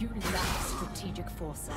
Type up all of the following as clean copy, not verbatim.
You lack strategic foresight.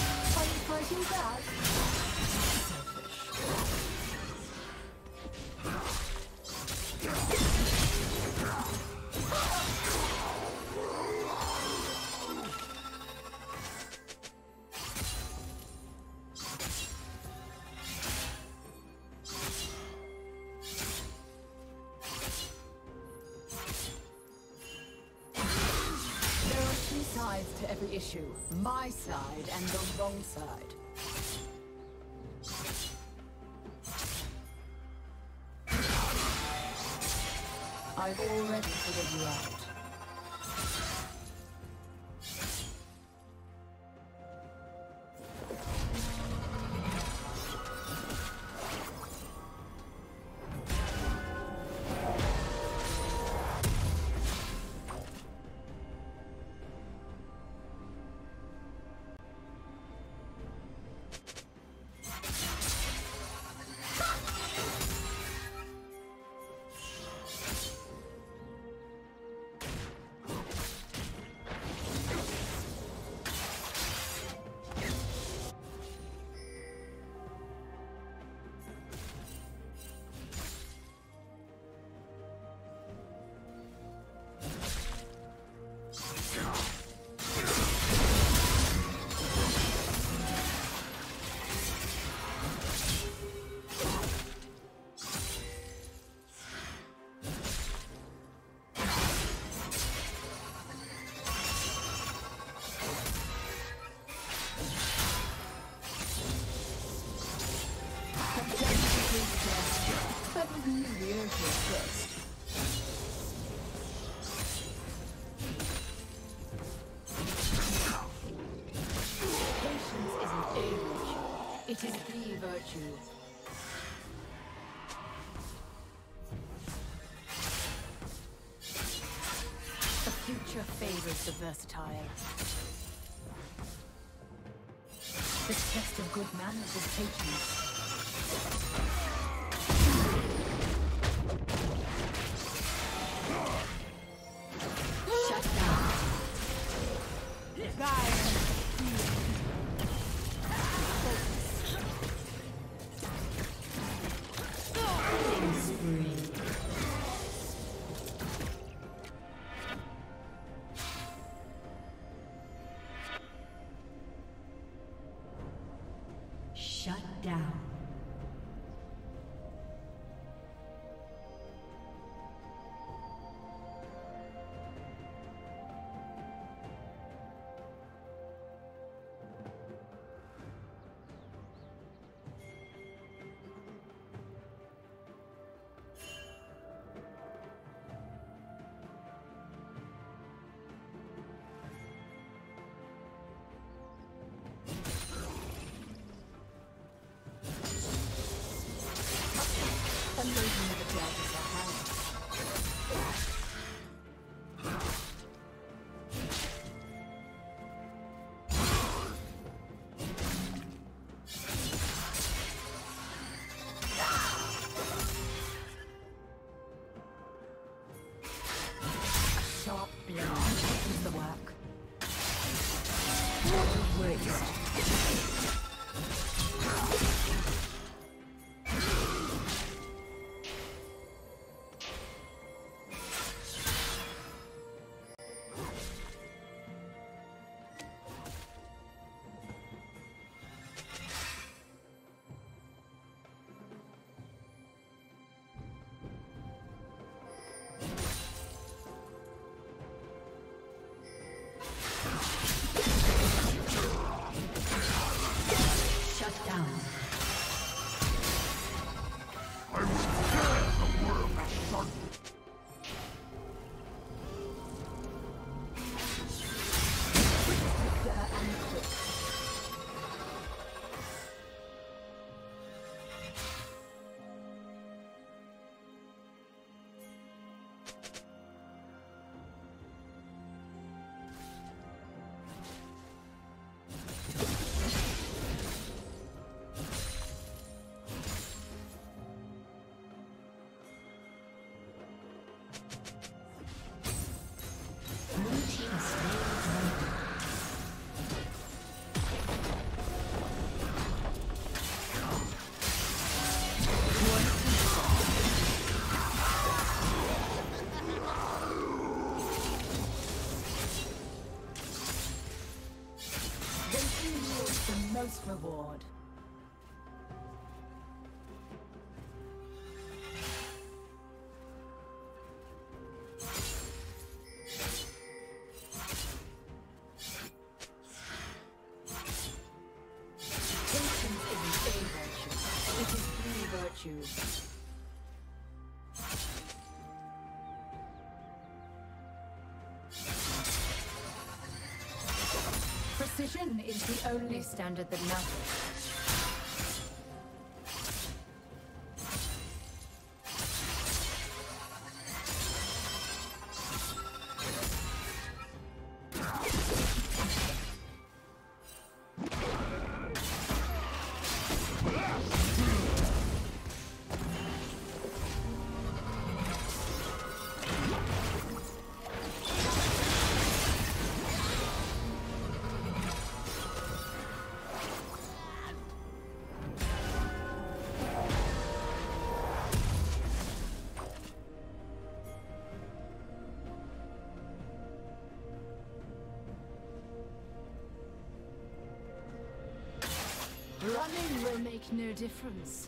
My side and the wrong side. I've already figured you out. It is the virtue. The future favors the versatile. The test of good manners is patience. reaps the most reward. Precision is the only standard that matters. Running will make no difference.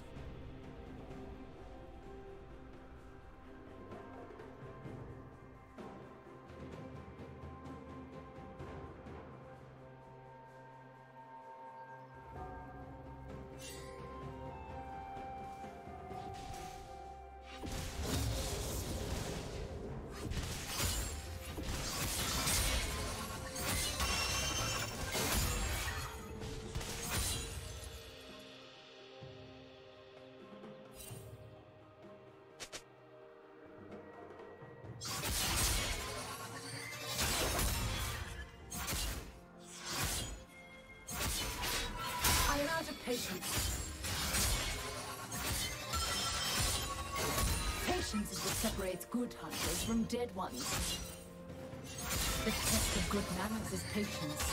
Patience is what separates good hunters from dead ones. The test of good manners is patience.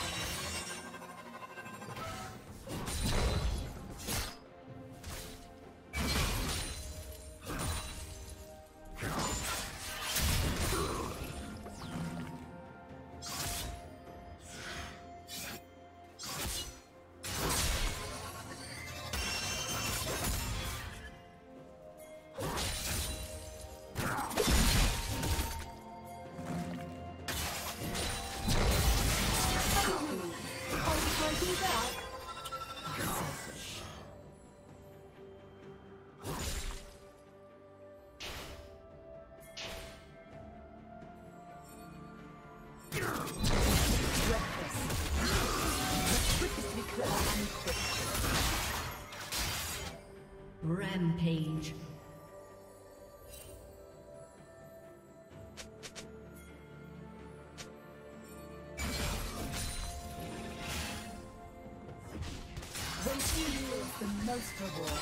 Rampage. When she yields the most reward.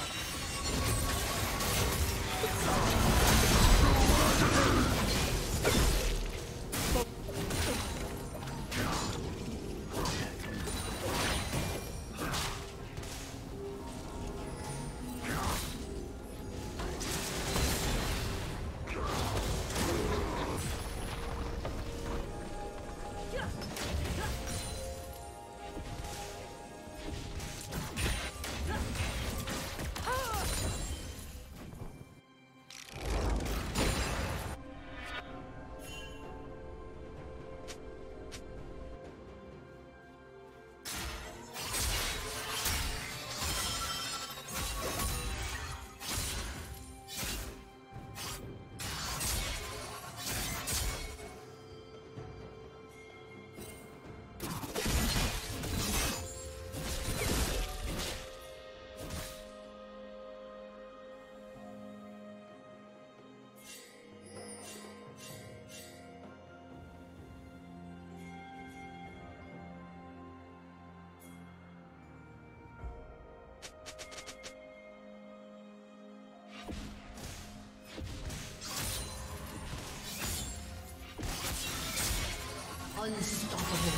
Unstoppable.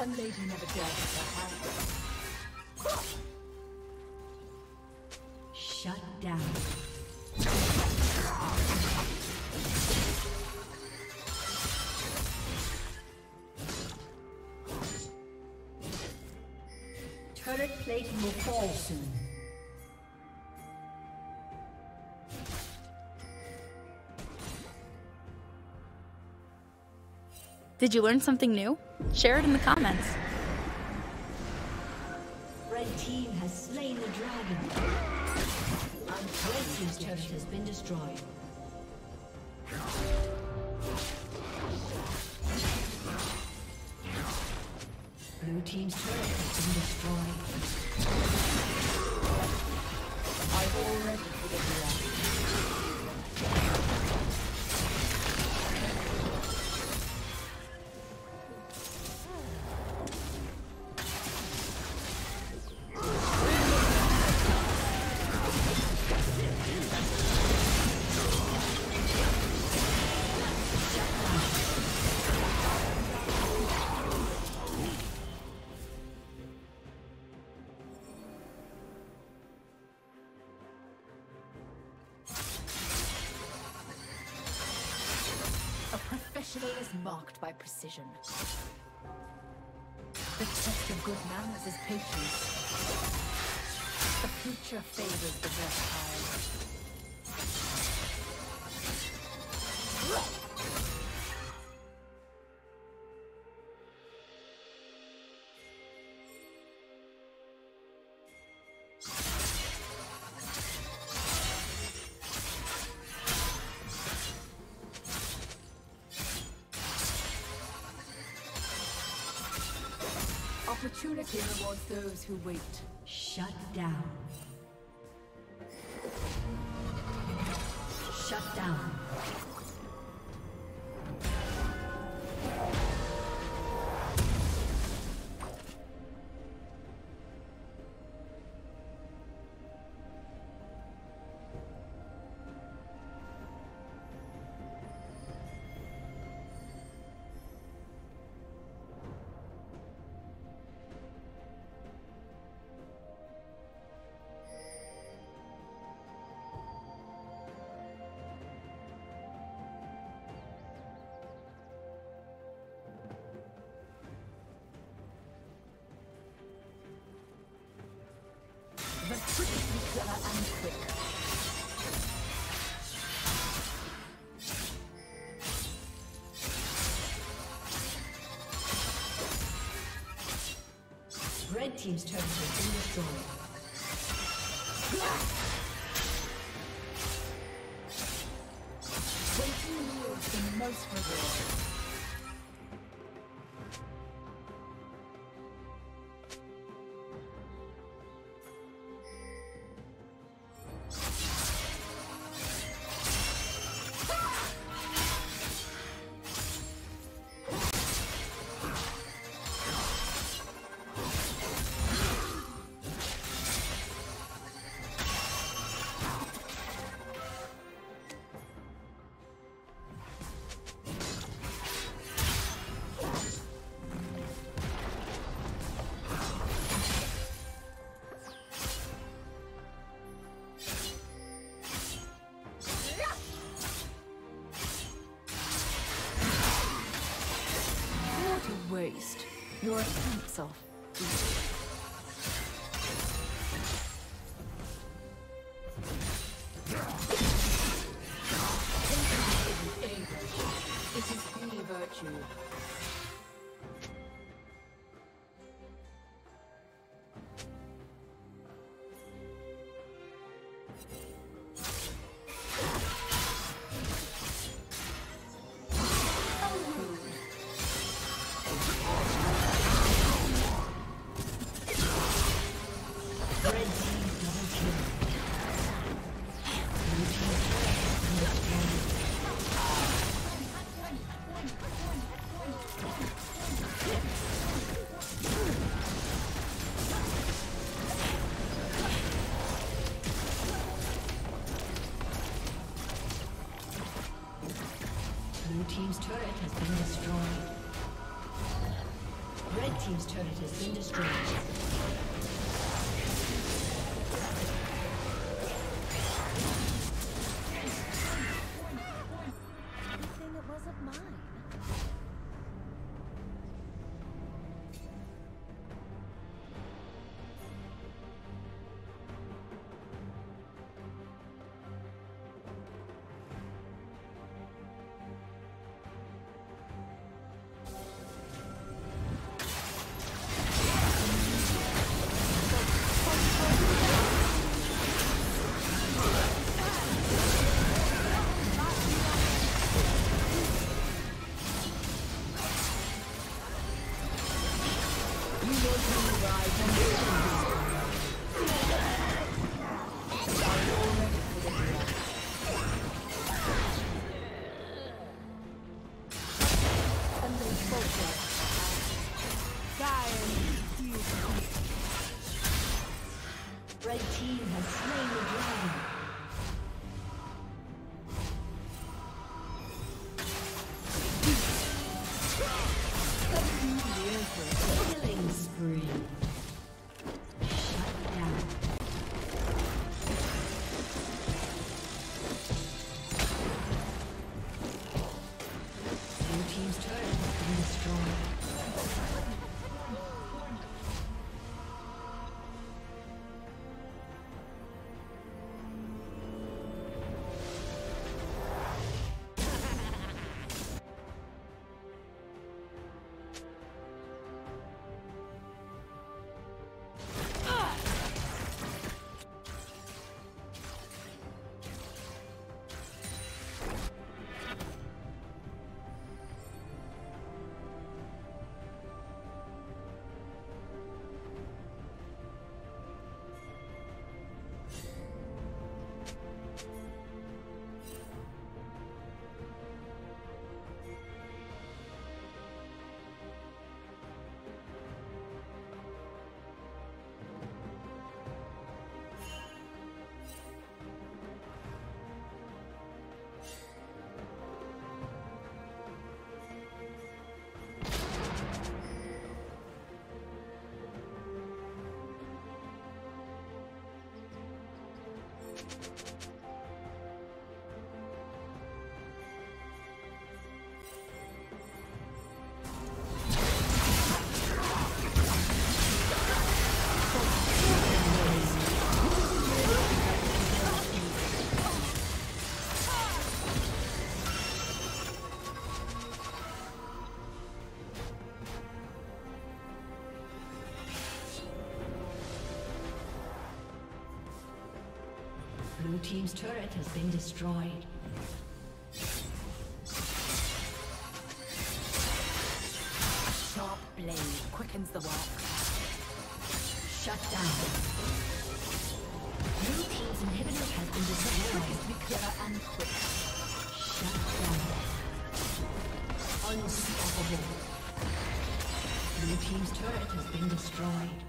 A lady never dared to hand. Shut down. Turret plating will fall soon. Did you learn something new? Share it in the comments. Red team has slain the dragon. Red team's turret has been destroyed. Blue team's turret has been destroyed. I've already figured it out. Is marked by precision. The test of good manners is patience. The future favors the versatile. Opportunity rewards those who wait. Shut down. Shut down. The quickest killer and quick. Red team's turret has been destroyed. Waiting yields the most reward. Waste. Your attempts are futile. It is the virtue. Blue team's turret has been destroyed. Red team's turret has been destroyed. Blue team's turret has been destroyed. A sharp blade quickens the walk. Shut down. Blue team's inhibitor has been destroyed. Quick. Shut down. Unstoppable. Blue team's turret has been destroyed.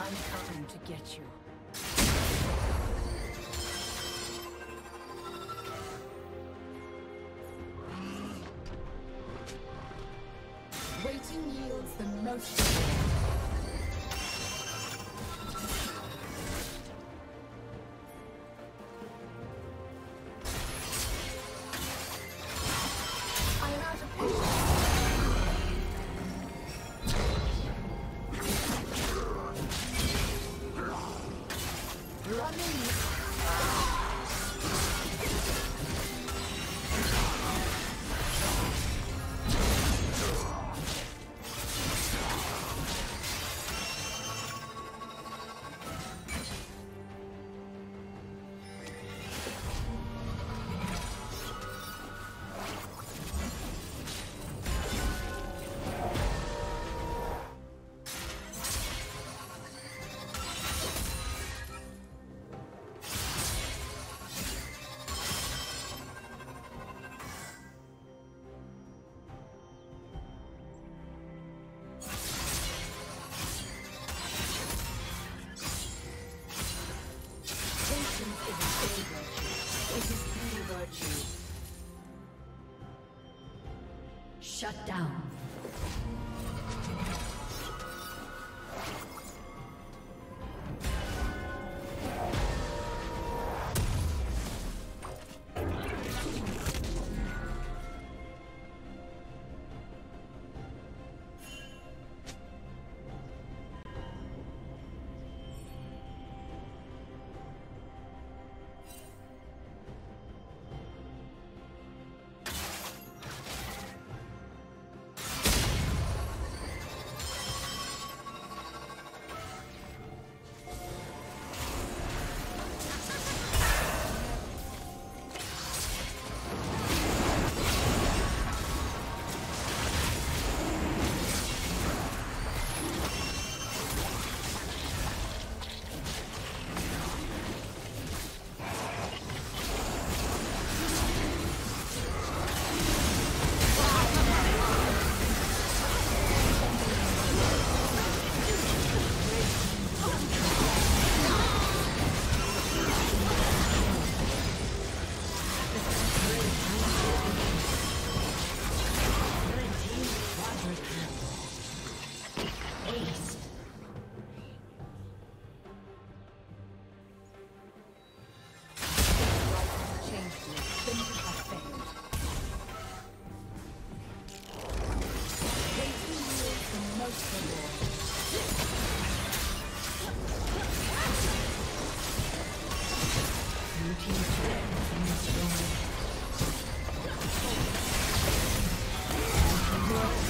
I'm coming to get you. Waiting yields the most. Shut down.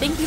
Thank you